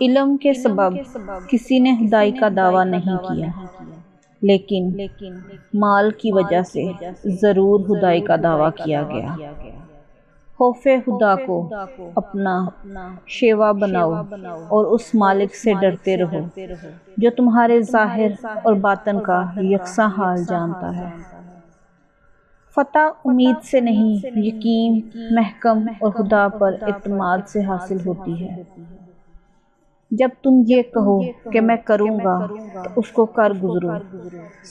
इल्म के सबब किसी ने हदाई का दावा नहीं किया, लेकिन माल की वजह से ज़रूर हुदाई का दावा किया गया। खौफे खुदा को अपना शेवा बनाओ और उस मालिक से डरते रहो जो तुम्हारे ज़ाहिर और बातन का यकसा हाल जानता है। फतह उम्मीद से नहीं, यकीन, महकम और खुदा पर इत्माद से हासिल होती है। जब तुम ये कहो कि मैं करूँगा तो उसको कर गुजरो।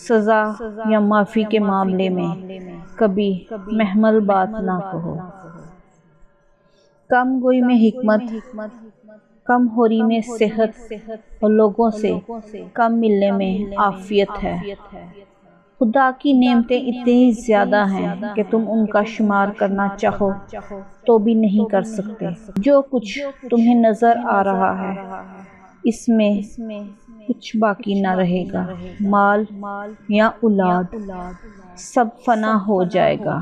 सज़ा या माफ़ी के मामले में कभी महमल बात ना कहो। कम गोई में हिकमत, कम होरी में सेहत और लोगों से कम मिलने में आफियत है। खुदा की नेमतें इतनी ज़्यादा हैं कि तुम उनका शुमार करना चाहो तो भी नहीं कर सकते। जो कुछ तुम्हें नज़र आ रहा है इसमें कुछ बाकी ना रहेगा। माल या औलाद सब फना हो जाएगा,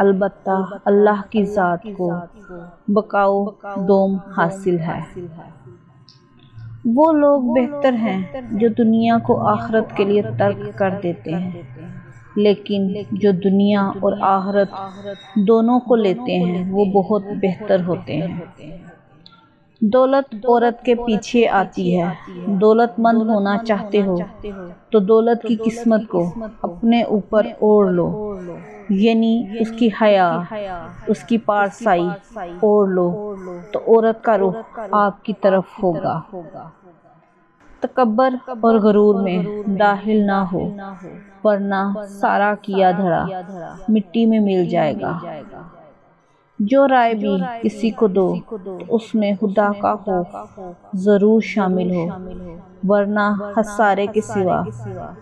अलबत्ता अल्लाह की ज़ात को बकाओ दोम हासिल है। वो लोग बेहतर हैं जो दुनिया को आखरत के लिए तर्क कर देते हैं, लेकिन जो दुनिया और आखरत दोनों को लेते हैं वो बहुत बेहतर होते हैं। दौलत औरत के पीछे आती है। दौलतमंद होना चाहते हो तो दौलत की किस्मत को अपने ऊपर ओढ़ लो, यानी उसकी हया, उसकी पारसाई ओढ़ लो, तो औरत का रुख आपकी तरफ होगा। तकब्बर और गरूर में दाखिल ना हो, वरना सारा किया धड़ा मिट्टी में मिल जाएगा। जो राय भी किसी को दो तो उसमें खुदा का खौफ ज़रूर शामिल हो, वरना हसारे के सिवा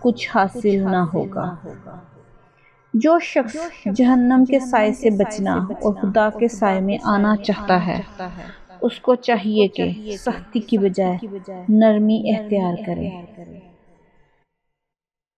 कुछ हासिल ना होगा। जो शख्स जहन्नम के साए से बचना और खुदा के साए में आना चाहता है उसको चाहिए कि सख्ती की बजाय नरमी इख्तियार करे।